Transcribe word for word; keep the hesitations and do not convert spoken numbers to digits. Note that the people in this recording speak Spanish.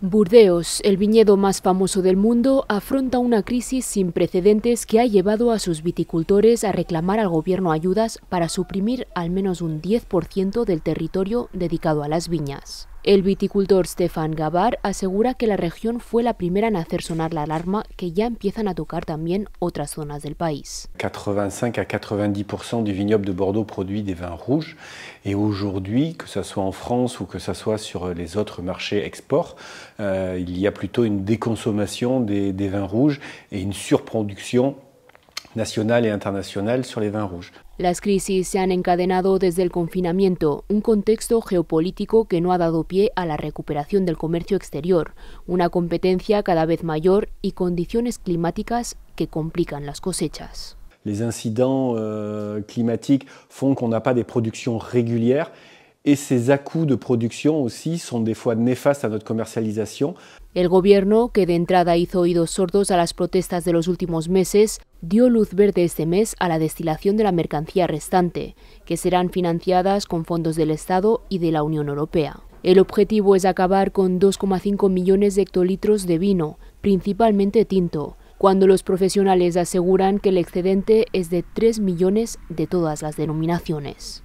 Burdeos, el viñedo más famoso del mundo, afronta una crisis sin precedentes que ha llevado a sus viticultores a reclamar al gobierno ayudas para suprimir al menos un diez por ciento del territorio dedicado a las viñas. El viticultor Stéphane Gavard asegura que la región fue la primera en hacer sonar la alarma que ya empiezan a tocar también otras zonas del país. quatre-vingt-cinq à quatre-vingt-dix pour cent du vignoble de Bordeaux produit des vins rouges et aujourd'hui, que ce soit en France ou que ce soit sur les autres marchés export, euh, il y a plutôt une déconsommation des, des vins rouges et une surproduction nacional e internacional sobre los vinos rojos. Las crisis se han encadenado desde el confinamiento, un contexto geopolítico que no ha dado pie a la recuperación del comercio exterior, una competencia cada vez mayor y condiciones climáticas que complican las cosechas. Los incidentes euh, climáticos hacen que no tenemos producciones regulares. Y ces à-coups de producción aussi son de fois néfastes a nuestra comercialización. El gobierno, que de entrada hizo oídos sordos a las protestas de los últimos meses, dio luz verde este mes a la destilación de la mercancía restante, que serán financiadas con fondos del Estado y de la Unión Europea. El objetivo es acabar con dos coma cinco millones de hectolitros de vino, principalmente tinto, cuando los profesionales aseguran que el excedente es de tres millones de todas las denominaciones.